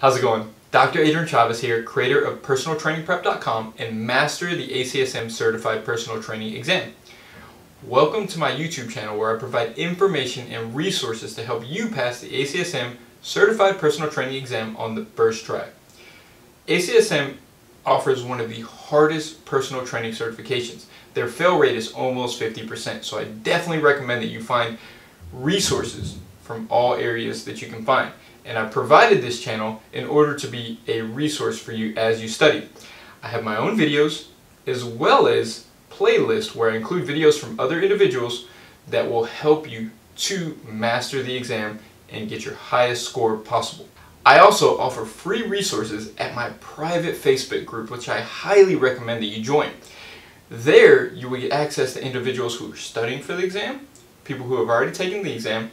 How's it going? Dr. Adrian Chavez here, creator of personaltrainingprep.com and Master the ACSM Certified Personal Training Exam. Welcome to my YouTube channel where I provide information and resources to help you pass the ACSM Certified Personal Training Exam on the first try. ACSM offers one of the hardest personal training certifications. Their fail rate is almost 50%, so I definitely recommend that you find resources from all areas that you can find. And I provided this channel in order to be a resource for you as you study. I have my own videos as well as playlists where I include videos from other individuals that will help you to master the exam and get your highest score possible. I also offer free resources at my private Facebook group, which I highly recommend that you join. There you will get access to individuals who are studying for the exam, people who have already taken the exam,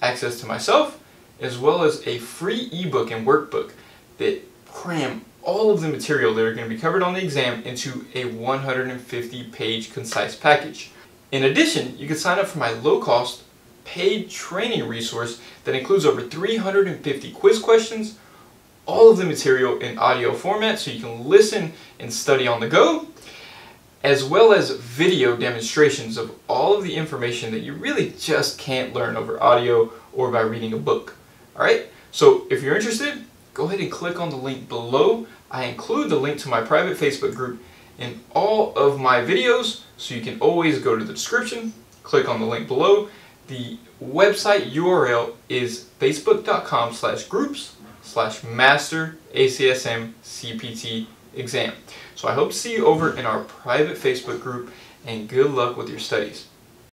access to myself, as well as a free ebook and workbook that cram all of the material that are going to be covered on the exam into a 150-page concise package. In addition, you can sign up for my low-cost paid training resource that includes over 350 quiz questions, all of the material in audio format so you can listen and study on the go, as well as video demonstrations of all of the information that you really just can't learn over audio or by reading a book. All right, so if you're interested, go ahead and click on the link below. I include the link to my private Facebook group in all of my videos, so you can always go to the description, click on the link below. The website URL is facebook.com/groups/master-ACSM-CPT-exam. So I hope to see you over in our private Facebook group, and good luck with your studies.